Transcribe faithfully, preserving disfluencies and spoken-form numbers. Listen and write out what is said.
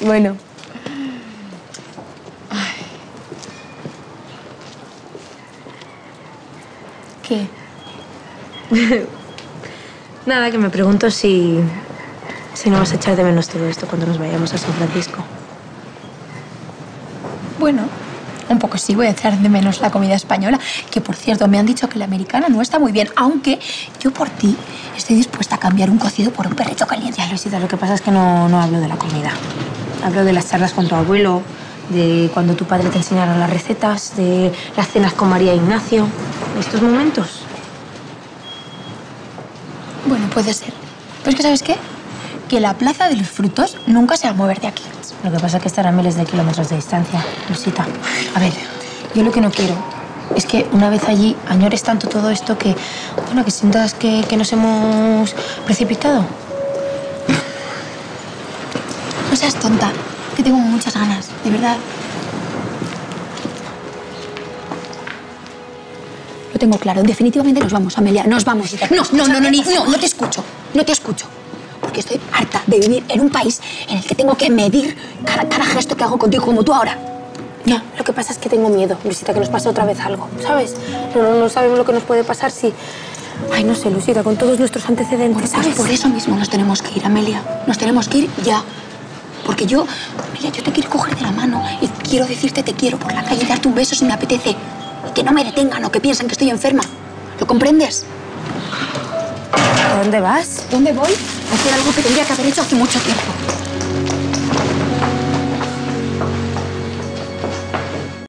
Bueno. Ay. ¿Qué? Nada, que me pregunto si... si no vas a echar de menos todo esto cuando nos vayamos a San Francisco. Bueno, un poco sí, voy a echar de menos la comida española, que por cierto me han dicho que la americana no está muy bien, aunque yo por ti estoy dispuesta a cambiar un cocido por un perrito caliente. Ya, Luisita, lo que pasa es que no, no hablo de la comida. Hablo de las charlas con tu abuelo, de cuando tu padre te enseñara las recetas, de las cenas con María e Ignacio, estos momentos. Bueno, puede ser. Pero es que, ¿sabes qué? Que la plaza de los frutos nunca se va a mover de aquí. Lo que pasa es que estará a miles de kilómetros de distancia, Luisita. A ver, yo lo que no quiero es que una vez allí añores tanto todo esto que, bueno, que sientas que, que nos hemos precipitado. No seas tonta, que tengo muchas ganas, de verdad. Lo tengo claro, definitivamente nos vamos, Amelia, nos vamos. No, no, no, no, ni, no, no te escucho, no te escucho. Porque estoy harta de vivir en un país en el que tengo que medir cada, cada gesto que hago contigo, como tú ahora. Ya, lo que pasa es que tengo miedo, Luisita, que nos pase otra vez algo, ¿sabes? No, no, no sabemos lo que nos puede pasar si... Ay, no sé, Luisita, con todos nuestros antecedentes, bueno, ¿sabes? Pues por eso mismo nos tenemos que ir, Amelia. Nos tenemos que ir ya. Porque yo, Amelia, yo te quiero coger de la mano y quiero decirte te quiero por la calle, darte un beso si me apetece. Y que no me detengan o que piensen que estoy enferma. ¿Lo comprendes? ¿A dónde vas? ¿Dónde voy? Hacer algo que tendría que haber hecho hace mucho tiempo.